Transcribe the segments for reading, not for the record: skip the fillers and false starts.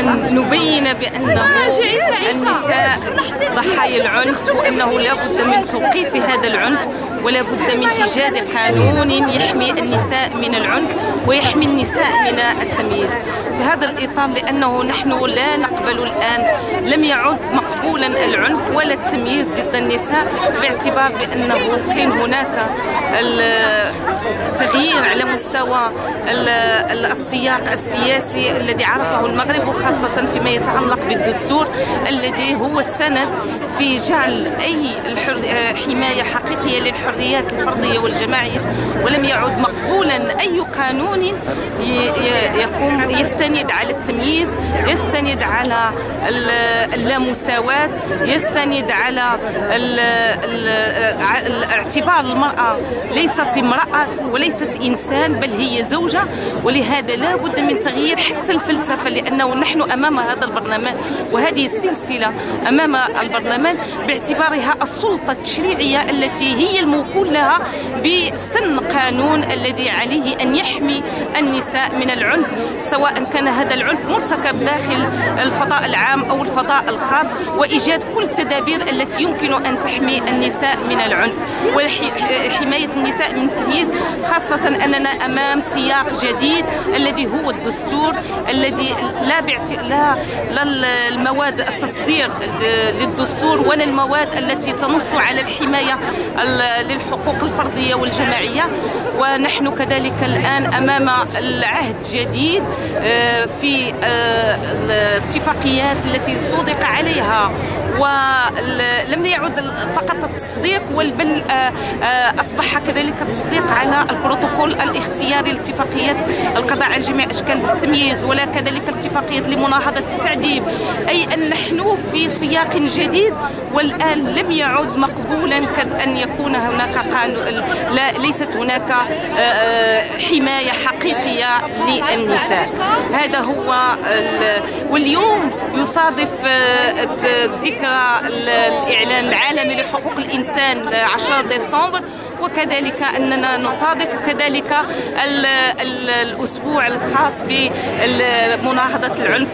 أن نبين بأنه النساء ضحايا العنف وأنه لا بد من توقيف هذا العنف ولا بد من إيجاد قانون يحمي النساء من العنف ويحمي النساء من التمييز في هذا الإطار، لأنه نحن لا نقبل الآن، لم يعد مقبولا العنف ولا التمييز ضد النساء، باعتبار بأنه كان هناك التغيير على مستوى السياق السياسي الذي عرفه المغرب، وخاصة فيما يتعلق بالدستور الذي هو السند في جعل أي حماية حقيقية للحريات الفردية والجماعية، ولم يعد مقبولا أي قانون يقوم يستند على التمييز، يستند على اللامساواة، يستند على اعتبار المرأة ليست امرأة وليست إنسان بل هي زوجة. ولهذا لا بد من تغيير حتى الفلسفة، لأنه نحن أمام هذا البرلمان وهذه السلسلة أمام البرلمان باعتبارها السلطة التشريعية التي هي الموكول لها بسن قانون الذي عليه أن يحمي النساء من العنف، سواء كان هذا العنف مرتكب داخل الفضاء العام أو الفضاء الخاص، وإيجاد كل التدابير التي يمكن أن تحمي النساء من العنف وحماية النساء من التمييز، خاصة أننا أمام سياق جديد الذي هو الدستور الذي لا المواد التصدير للدستور ولا المواد التي تنص على الحماية للحقوق الفردية والجماعية. ونحن كذلك الآن أمام العهد الجديد في الاتفاقيات التي صدق عليها، ولم يعد فقط التصديق بل أصبح كذلك التصديق على البروتوكول الاختياري لاتفاقية القضاء على جميع أشكال التمييز، ولا كذلك اتفاقية لمناهضة التعذيب، أي أن نحن في سياق جديد، والآن لم يعد مقبولا أن يكون هناك قانون، ليست هناك حماية حقيقية للنساء. هذا هو واليوم يصادف ذكرى الإعلان العالمي لحقوق الإنسان 10 ديسمبر، وكذلك أننا نصادف كذلك الأسبوع الخاص بمناهضة العنف،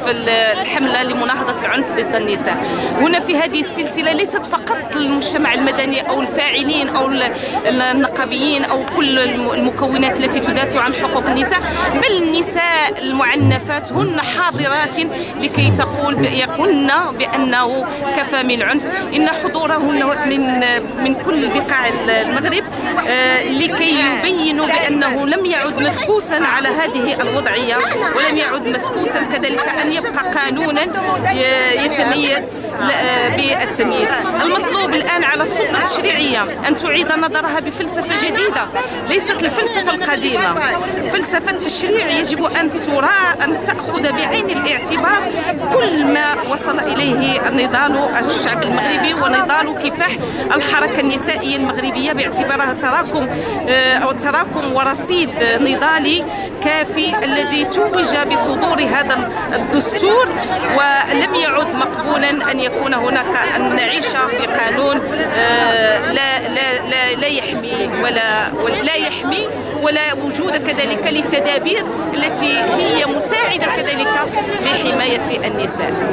الحملة لمناهضة العنف ضد النساء. هنا في هذه السلسلة ليست فقط المجتمع المدني أو الفاعلين أو النقابيين أو كل المكونات التي تدافع عن حقوق النساء، بل النساء المعنفات هن حاضرات لكي يقولن بأنه كفى من عنف، إن حضورهن من كل بقاع المغرب لكي يبينوا بأنه لم يعد مسكوتا على هذه الوضعية، ولم يعد مسكوتا كذلك أن يبقى قانونا يتميز بالتمييز. المطلوب الآن على السلطة التشريعية أن تعيد نظرها بفلسفة جديدة، ليست الفلسفة القديمة. فلسفة التشريع يجب أن تأخذ بعين الاعتبار كل ما وصل إليه نضال الشعب المغربي ونضال كفاح الحركة النسائية المغربية، باعتبارها تراكم أو تراكم ورصيد نضالي كافي الذي توج بصدور هذا الدستور، ولم يعد مقبولا أن يكون هناك أن نعيش في قانون لا يحمي ولا وجود كذلك للتدابير التي هي مساعدة كذلك لحماية النساء.